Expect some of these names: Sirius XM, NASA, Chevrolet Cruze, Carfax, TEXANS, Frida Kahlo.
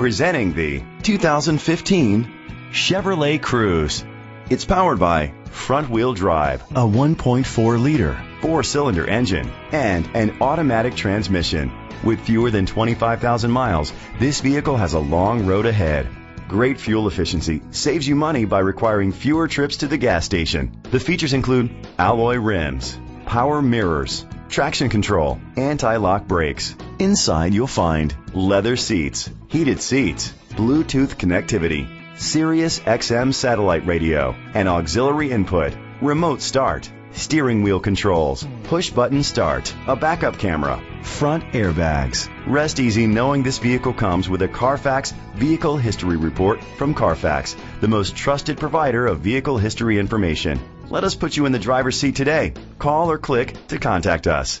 Presenting the 2015 Chevrolet Cruze. It's powered by front-wheel drive, a 1.4-liter four-cylinder engine, and an automatic transmission. With fewer than 25,000 miles, this vehicle has a long road ahead. Great fuel efficiency saves you money by requiring fewer trips to the gas station. The features include alloy rims, power mirrors, traction control, anti-lock brakes. Inside you'll find leather seats, heated seats, Bluetooth connectivity, Sirius XM satellite radio, an auxiliary input, remote start, steering wheel controls, push button start, a backup camera, front airbags. Rest easy knowing this vehicle comes with a Carfax Vehicle History Report from Carfax, the most trusted provider of vehicle history information. Let us put you in the driver's seat today. Call or click to contact us.